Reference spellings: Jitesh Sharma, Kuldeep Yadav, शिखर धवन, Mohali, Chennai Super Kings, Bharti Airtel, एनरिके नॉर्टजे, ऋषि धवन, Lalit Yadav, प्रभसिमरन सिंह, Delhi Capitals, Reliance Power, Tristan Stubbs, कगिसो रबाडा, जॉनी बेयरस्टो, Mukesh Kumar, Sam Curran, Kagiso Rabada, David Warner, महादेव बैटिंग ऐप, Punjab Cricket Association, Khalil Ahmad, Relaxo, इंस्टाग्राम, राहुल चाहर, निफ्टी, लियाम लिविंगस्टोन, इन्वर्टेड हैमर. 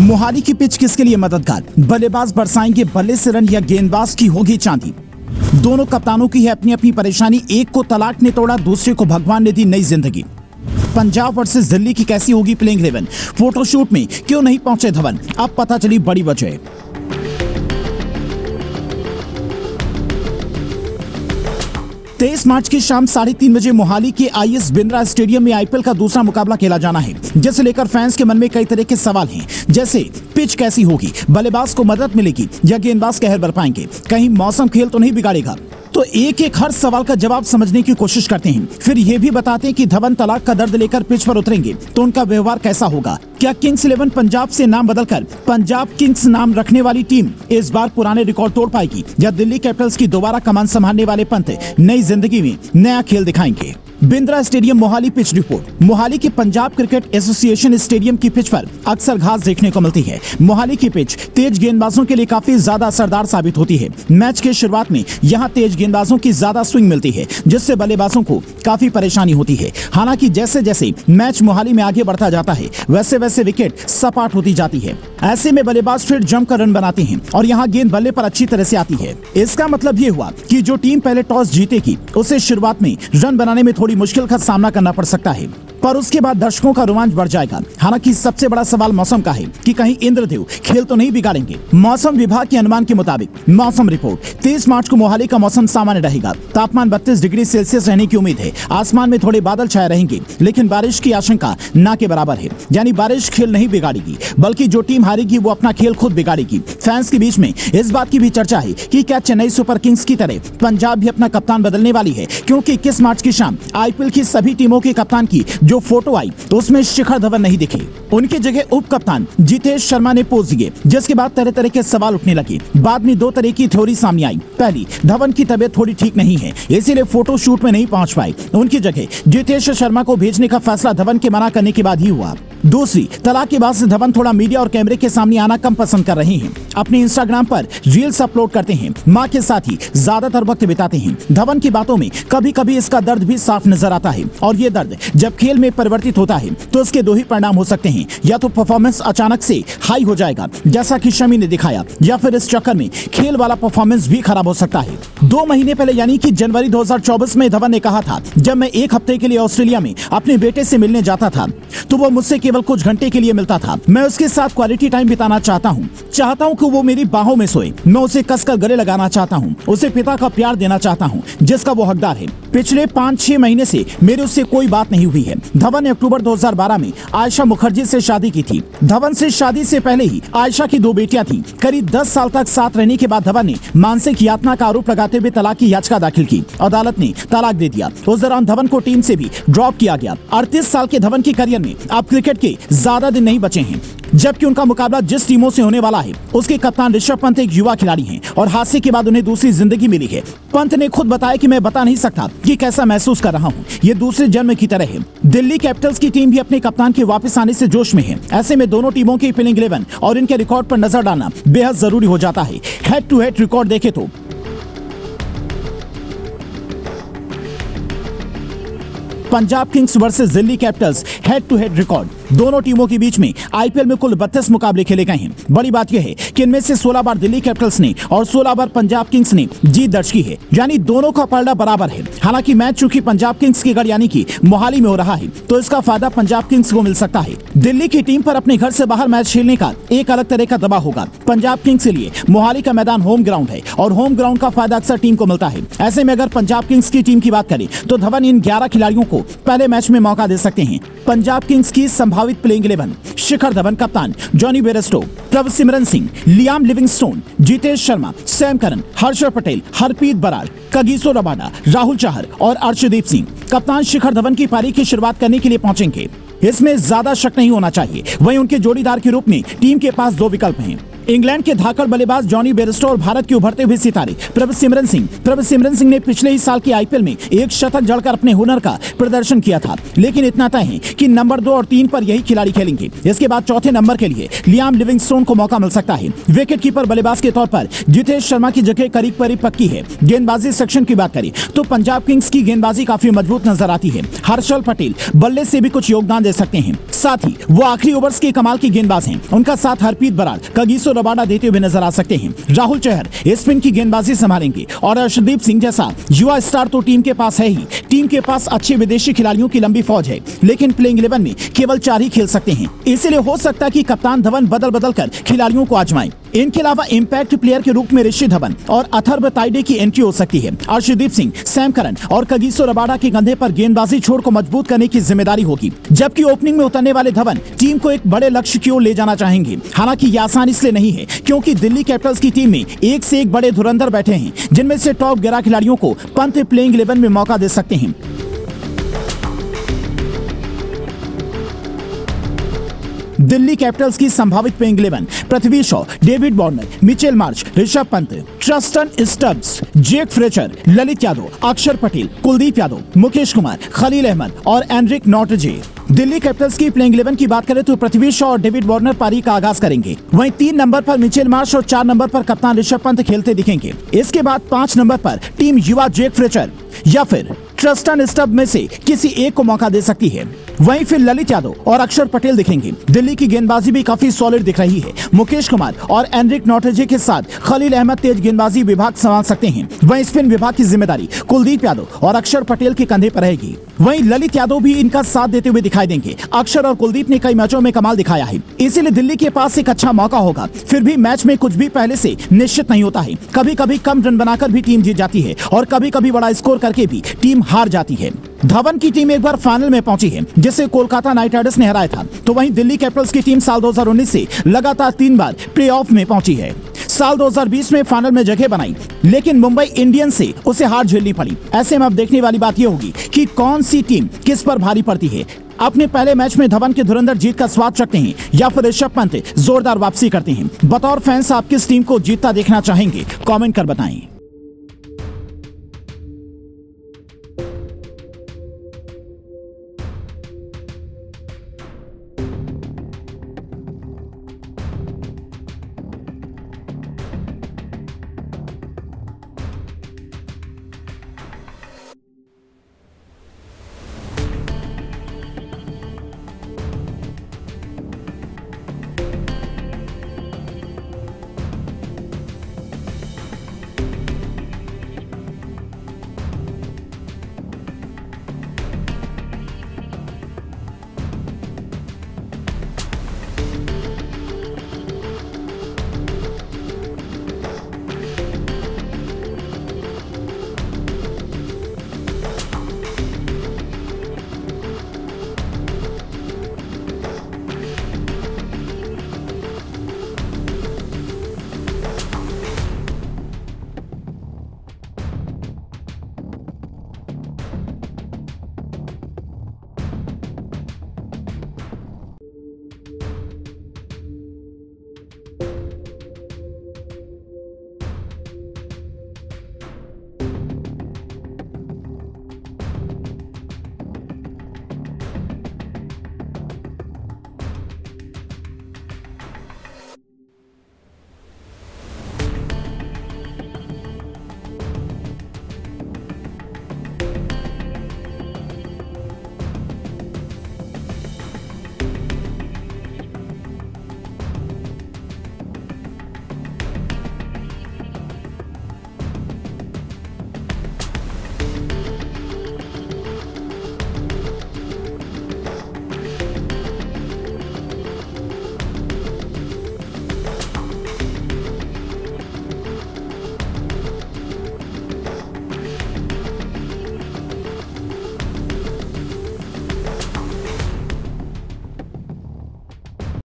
मोहाली की पिच किसके लिए मददगार, बल्लेबाज बरसाएंगे बल्ले से रन या गेंदबाज की होगी चांदी। दोनों कप्तानों की है अपनी अपनी परेशानी, एक को तलाक ने तोड़ा, दूसरे को भगवान ने दी नई जिंदगी। पंजाब वर्सेस दिल्ली की कैसी होगी प्लेइंग 11, फोटोशूट में क्यों नहीं पहुंचे धवन, अब पता चली बड़ी वजह। तेईस मार्च की शाम 3:30 बजे मोहाली के IS बिंद्रा स्टेडियम में IPL का दूसरा मुकाबला खेला जाना है, जिसे लेकर फैंस के मन में कई तरह के सवाल हैं, जैसे पिच कैसी होगी, बल्लेबाज को मदद मिलेगी या गेंदबाज कहर बरपाएंगे, कहीं मौसम खेल तो नहीं बिगाड़ेगा। तो एक एक हर सवाल का जवाब समझने की कोशिश करते हैं, फिर ये भी बताते हैं कि धवन तलाक का दर्द लेकर पिच पर उतरेंगे तो उनका व्यवहार कैसा होगा। क्या किंग्स 11 पंजाब से नाम बदलकर पंजाब किंग्स नाम रखने वाली टीम इस बार पुराने रिकॉर्ड तोड़ पाएगी या दिल्ली कैपिटल्स की दोबारा कमान संभालने वाले पंत नई जिंदगी में नया खेल दिखाएंगे। Bindra stadium Mohali pitch report. Mohali के पंजाब क्रिकेट एसोसिएशन स्टेडियम की पिच पर अक्सर घास देखने को मिलती है। मोहाली की पिच तेज गेंदबाजों के लिए काफी ज्यादा असरदार साबित होती है। मैच के शुरुआत में यहां तेज गेंदबाजों की ज्यादा स्विंग मिलती है, जिससे बल्लेबाजों को काफी परेशानी होती है। हालांकि जैसे जैसे मैच मोहाली में आगे बढ़ता जाता है वैसे वैसे विकेट सपाट होती जाती है। ऐसे में बल्लेबाज फिर जमकर रन बनाते हैं और यहाँ गेंद बल्ले पर अच्छी तरह से आती है। इसका मतलब ये हुआ कि जो टीम पहले टॉस जीतेगी उसे शुरुआत में रन बनाने में थोड़ी मुश्किल का सामना करना पड़ सकता है, पर उसके बाद दर्शकों का रोमांच बढ़ जाएगा। हालांकि सबसे बड़ा सवाल मौसम का है कि कहीं इंद्रदेव खेल तो नहीं बिगाड़ेंगे। मौसम विभाग के अनुमान के मुताबिक मौसम रिपोर्ट 23 मार्च को मोहाली का मौसम सामान्य रहेगा। तापमान 32 डिग्री सेल्सियस रहने की उम्मीद है। आसमान में थोड़े बादल छाए रहेंगे, लेकिन बारिश की आशंका ना के बराबर है, यानी बारिश खेल नहीं बिगाड़ेगी, बल्कि जो टीम हारेगी वो अपना खेल खुद बिगाड़ेगी। फैंस के बीच में इस बात की भी चर्चा है कि क्या चेन्नई सुपर किंग्स की तरह पंजाब भी अपना कप्तान बदलने वाली है, क्योंकि 21 मार्च की शाम IPL की सभी टीमों के कप्तान की जो फोटो आई तो उसमें शिखर धवन नहीं दिखे। उनके जगह उप कप्तान जितेश शर्मा ने पोज दिए, जिसके बाद तरह तरह के सवाल उठने लगे। बाद में दो तरह की थ्योरी सामने आई। पहली, धवन की तबीयत थोड़ी ठीक नहीं है, इसीलिए फोटो शूट में नहीं पहुंच पाए। उनकी जगह जितेश शर्मा को भेजने का फैसला धवन के मना करने के बाद ही हुआ। दूसरी, तलाक के बाद से धवन थोड़ा मीडिया और कैमरे के सामने आना कम पसंद कर रहे हैं। अपने इंस्टाग्राम पर रील्स अपलोड करते हैं, मां के साथ ही ज्यादातर वक्त बिताते हैं। धवन की बातों में कभी कभी इसका दर्द भी साफ नजर आता है, और ये दर्द जब खेल में परिवर्तित होता है तो इसके दो ही परिणाम हो सकते हैं, या तो परफॉर्मेंस अचानक से हाई हो जाएगा जैसा कि शमी ने दिखाया, या फिर इस चक्कर में खेल वाला परफॉर्मेंस भी खराब हो सकता है। 2 महीने पहले यानी कि जनवरी 2024 में धवन ने कहा था, जब मैं एक हफ्ते के लिए ऑस्ट्रेलिया में अपने बेटे से मिलने जाता था तो वो मुझसे केवल कुछ घंटे के लिए मिलता था। मैं उसके साथ क्वालिटी टाइम बिताना चाहता हूँ कि वो मेरी बाहों में सोए। मैं उसे कसकर गले लगाना चाहता हूँ, उसे पिता का प्यार देना चाहता हूँ जिसका वो हकदार है। पिछले 5-6 महीने से मेरी उससे कोई बात नहीं हुई है। धवन ने अक्टूबर 2012 में आयशा मुखर्जी से शादी की थी। धवन से शादी से पहले ही आयशा की 2 बेटियां थीं। करीब 10 साल तक साथ रहने के बाद धवन ने मानसिक यातना का आरोप लगाते हुए तलाक की याचिका दाखिल की। अदालत ने तलाक दे दिया। उस दौरान धवन को टीम से भी ड्रॉप किया गया। 38 साल के धवन के करियर में अब क्रिकेट के ज्यादा दिन नहीं बचे हैं, जबकि उनका मुकाबला जिस टीमों से होने वाला है उसके कप्तान ऋषभ पंत एक युवा खिलाड़ी हैं और हादसे के बाद उन्हें दूसरी जिंदगी मिली है। पंत ने खुद बताया कि मैं बता नहीं सकता कि कैसा महसूस कर रहा हूँ, ये दूसरे जन्म की तरह है। दिल्ली कैपिटल्स की टीम भी अपने कप्तान के वापस आने से जोश में है। ऐसे में दोनों टीमों के प्लेइंग 11 और इनके रिकॉर्ड पर नजर डालना बेहद जरूरी हो जाता है। हेड टू हेड रिकॉर्ड देखे तो Punjab Kings versus Delhi Capitals head to head record. दोनों टीमों के बीच में IPL में कुल 32 मुकाबले खेले गए हैं। बड़ी बात यह है कि इनमें से 16 बार दिल्ली कैपिटल्स ने और 16 बार पंजाब किंग्स ने जीत दर्ज की है, यानी दोनों का पलड़ा बराबर है। हालांकि मैच चूंकि पंजाब किंग्स के घर यानी कि मोहाली में हो रहा है तो इसका फायदा पंजाब किंग्स को मिल सकता है। दिल्ली की टीम पर अपने घर से बाहर मैच खेलने का एक अलग तरह का दबाव होगा। पंजाब किंग्स के लिए मोहाली का मैदान होम ग्राउंड है और होम ग्राउंड का फायदा अक्सर टीम को मिलता है। ऐसे में अगर पंजाब किंग्स की टीम की बात करें तो धवन इन 11 खिलाड़ियों को पहले मैच में मौका दे सकते हैं। पंजाब किंग्स की संभावित प्लेइंग 11 शिखर धवन कप्तान, Johnny Bairstow, प्रभसिमरन सिंह, लियाम लिविंगस्टोन, Jitesh Sharma, Sam Curran, Harshal Patel, Harpreet Brar, कगिसो रबाडा, राहुल चाहर और अर्शदीप सिंह कप्तान शिखर धवन की पारी की शुरुआत करने के लिए पहुंचेंगे। इसमें ज्यादा शक नहीं होना चाहिए। वहीं उनके जोड़ीदार के रूप में टीम के पास 2 विकल्प हैं। इंग्लैंड के धाकड़ बल्लेबाज जॉनी बेयरस्टो और भारत के उभरते हुए सितारे प्रभसिमरन सिंह ने पिछले ही साल के आईपीएल में एक शतक जड़कर अपने हुनर का प्रदर्शन किया था, लेकिन इतना तय है कि नंबर 2 और 3 पर यही खिलाड़ी खेलेंगे। इसके बाद चौथे नंबर के लिए लियाम लिविंगस्टोन को मौका मिल सकता है। विकेट कीपर बल्लेबाज के तौर पर जितेश शर्मा की जगह करीब करीब पक्की है। गेंदबाजी सेक्शन की बात करें तो पंजाब किंग्स की गेंदबाजी काफी मजबूत नजर आती है। हर्षल पटेल बल्ले से भी कुछ योगदान दे सकते हैं, साथ ही वो आखिरी ओवर्स के कमाल की गेंदबाज हैं। उनका साथ हरप्रीत बरार, कागिसो रबाडा देते हुए नजर आ सकते हैं। राहुल चहर स्पिन की गेंदबाजी संभालेंगे और अर्शदीप सिंह जैसा युवा स्टार तो टीम के पास है ही। टीम के पास अच्छे विदेशी खिलाड़ियों की लंबी फौज है, लेकिन प्लेइंग 11 में केवल 4 ही खेल सकते हैं, इसलिए हो सकता है कि कप्तान धवन बदल बदल कर खिलाड़ियों को आजमाएं। इनके अलावा इम्पैक्ट प्लेयर के रूप में ऋषि धवन और अथर्व ताइडे की एंट्री हो सकती है। अर्शदीप सिंह, सैम करन और कागिसो रबाडा के कंधे पर गेंदबाजी छोड़ को मजबूत करने की जिम्मेदारी होगी, जबकि ओपनिंग में उतरने वाले धवन टीम को एक बड़े लक्ष्य की ओर ले जाना चाहेंगे। हालांकि यह आसान इसलिए नहीं है क्योंकि दिल्ली कैपिटल्स की टीम में एक से एक बड़े धुरंधर बैठे हैं, जिनमें से टॉप 11 खिलाड़ियों को पंत प्लेइंग 11 में मौका दे सकते हैं। दिल्ली कैपिटल्स की संभावित playing 11 Prithvi Shaw, David Warner, Mitchell Marsh, Rishabh Pant, Tristan Stubbs, Jake Fraser, Lalit Yadav, Axar Patel, Kuldeep Yadav, Mukesh Kumar, Khaleel Ahmed और एनरिके नॉर्टजे। दिल्ली कैपिटल्स की प्लेइंग 11 की बात करें तो पृथ्वी शॉ और डेविड वार्नर पारी का आगाज करेंगे। वहीं 3 नंबर पर मिचेल मार्श और 4 नंबर पर कप्तान ऋषभ पंत खेलते दिखेंगे। इसके बाद 5 नंबर पर टीम युवा जेक फ्रेजर या फिर ट्रिस्टन स्टब्स में से किसी एक को मौका दे सकती है। वहीं फिर ललित यादव और अक्षर पटेल दिखेंगे। दिल्ली की गेंदबाजी भी काफी सॉलिड दिख रही है। मुकेश कुमार और एनरिके नॉर्टजे के साथ खलील अहमद तेज गेंदबाजी विभाग संभाल सकते हैं। वहीं स्पिन विभाग की जिम्मेदारी कुलदीप यादव और अक्षर पटेल के कंधे पर रहेगी। वहीं ललित यादव भी इनका साथ देते हुए दिखाई देंगे। अक्षर और कुलदीप ने कई मैचों में कमाल दिखाया है, इसीलिए दिल्ली के पास एक अच्छा मौका होगा। फिर भी मैच में कुछ भी पहले से निश्चित नहीं होता है। कभी कभी कम रन बनाकर भी टीम जीत जाती है और कभी कभी बड़ा स्कोर करके भी टीम हार जाती है। धवन की टीम एक बार फाइनल में पहुंची है, जिसे कोलकाता नाइट राइडर्स ने हराया था, तो वहीं दिल्ली कैपिटल्स की टीम साल 2019 से लगातार 3 बार प्लेऑफ में पहुंची है। साल 2020 में फाइनल में जगह बनाई, लेकिन मुंबई इंडियंस से उसे हार झेलनी पड़ी। ऐसे में अब देखने वाली बात यह होगी कि कौन सी टीम किस पर भारी पड़ती है। अपने पहले मैच में धवन के धुरंधर जीत का स्वाद चखते हैं या फिर ऋषभ पंत जोरदार वापसी करते हैं। बतौर फैंस आप किस टीम को जीतता देखना चाहेंगे, कमेंट कर बताएं।